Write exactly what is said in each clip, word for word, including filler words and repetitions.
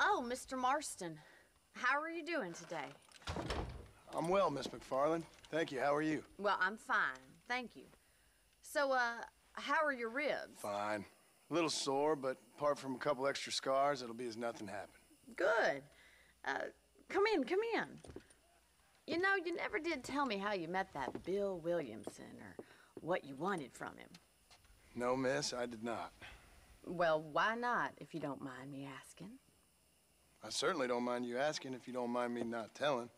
Oh, Mister Marston. How are you doing today? I'm well, Miss MacFarlane. Thank you. How are you? Well, I'm fine. Thank you. So, uh, how are your ribs? Fine. A little sore, but apart from a couple extra scars, it'll be as nothing happened. Good. Uh, come in, come in. You know, you never did tell me how you met that Bill Williamson or what you wanted from him. No, miss, I did not. Well, why not, if you don't mind me asking? I certainly don't mind you asking if you don't mind me not telling.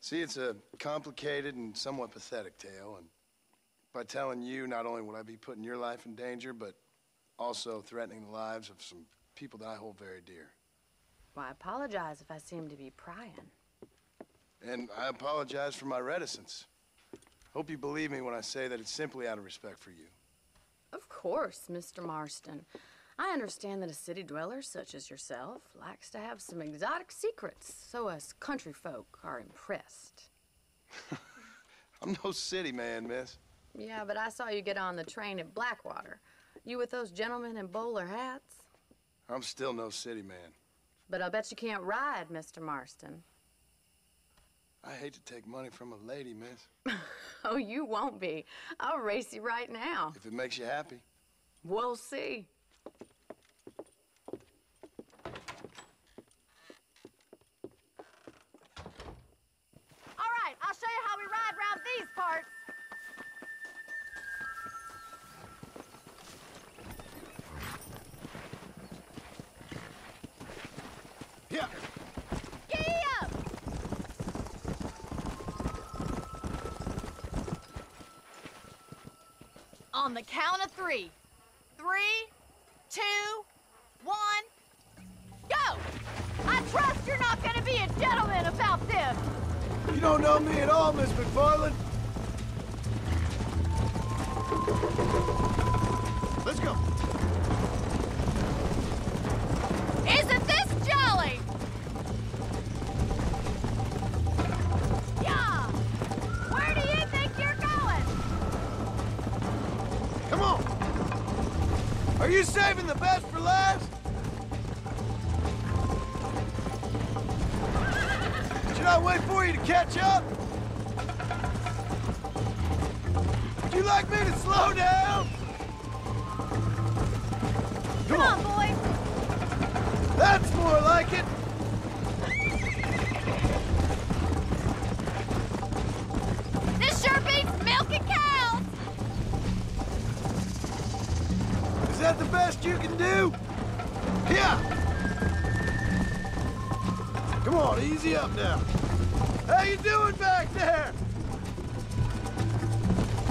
See, it's a complicated and somewhat pathetic tale, and by telling you, not only would I be putting your life in danger, but also threatening the lives of some people that I hold very dear. Well, I apologize if I seem to be prying. And I apologize for my reticence. Hope you believe me when I say that it's simply out of respect for you. Of course, Mister Marston. I understand that a city dweller such as yourself likes to have some exotic secrets, so us country folk are impressed. I'm no city man, miss. Yeah, but I saw you get on the train at Blackwater. You with those gentlemen in bowler hats? I'm still no city man. But I bet you can't ride, Mister Marston. I hate to take money from a lady, miss. Oh, you won't be. I'll race you right now. If it makes you happy. We'll see. All right, I'll show you how we ride around these parts. Yeah. On the count of three. Three, two, one, go! I trust you're not gonna be a gentleman about this! You don't know me at all, Miss MacFarlane. Let's go! Isn't this jolly? Are you saving the best for last? Should I wait for you to catch up? Would you like me to slow down? Come, Come on, boy. That's more like it. This sure beats milk and cows. Is that the best you can do? Yeah! Come on, easy up now. How you doing back there?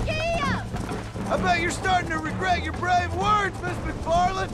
Yeah! I bet you're starting to regret your brave words, Miss MacFarlane.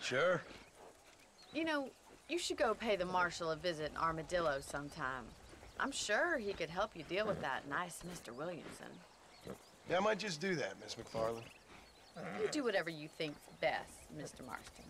Sure. You know, you should go pay the marshal a visit in Armadillo sometime. I'm sure he could help you deal with that nice Mister Williamson. Yeah, I might just do that, Miss MacFarlane. You do whatever you think's best, Mister Marston.